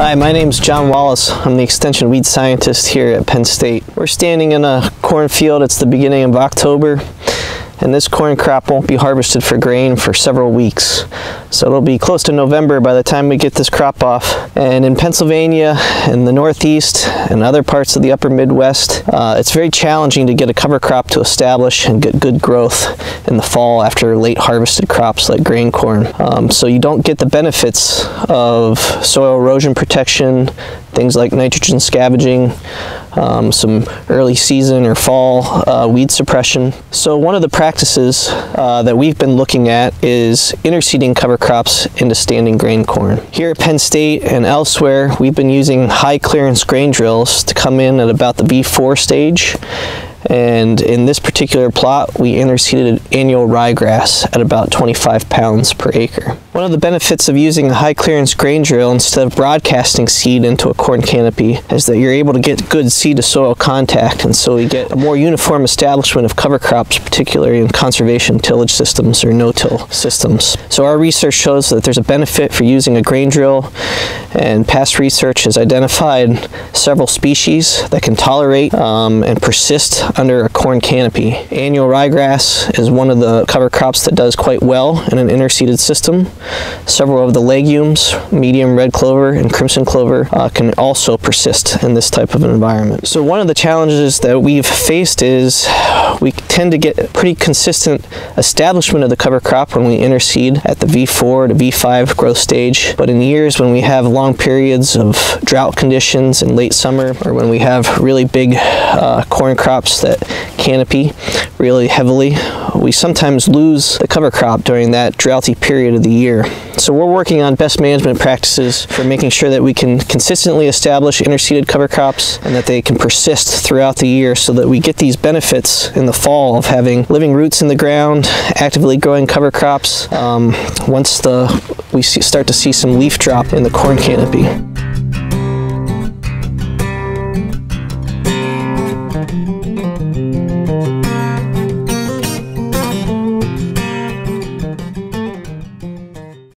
Hi, my name's John Wallace. I'm the extension weed scientist here at Penn State. We're standing in a cornfield. It's the beginning of October, and this corn crop won't be harvested for grain for several weeks. So it'll be close to November by the time we get this crop off. And in Pennsylvania and the Northeast and other parts of the upper Midwest, it's very challenging to get a cover crop to establish and get good growth in the fall after late harvested crops like grain corn. So you don't get the benefits of soil erosion protection, things like nitrogen scavenging, some early season or fall weed suppression. So one of the practices that we've been looking at is interseeding cover crops into standing grain corn. Here at Penn State and elsewhere, we've been using high clearance grain drills to come in at about the V4 stage. And in this particular plot, we interseeded annual ryegrass at about 25 pounds per acre. One of the benefits of using a high clearance grain drill instead of broadcasting seed into a corn canopy is that you're able to get good seed to soil contact, and so we get a more uniform establishment of cover crops, particularly in conservation tillage systems or no-till systems. So our research shows that there's a benefit for using a grain drill, and past research has identified several species that can tolerate and persist under a corn canopy. Annual ryegrass is one of the cover crops that does quite well in an interseeded system. Several of the legumes, medium red clover and crimson clover, can also persist in this type of an environment. So one of the challenges that we've faced is we tend to get pretty consistent establishment of the cover crop when we interseed at the V4 to V5 growth stage, but in years when we have long periods of drought conditions in late summer, or when we have really big corn crops that canopy really heavily, we sometimes lose the cover crop during that droughty period of the year. So we're working on best management practices for making sure that we can consistently establish interseeded cover crops and that they can persist throughout the year, so that we get these benefits in the fall of having living roots in the ground, actively growing cover crops, once we start to see some leaf drop in the corn canopy.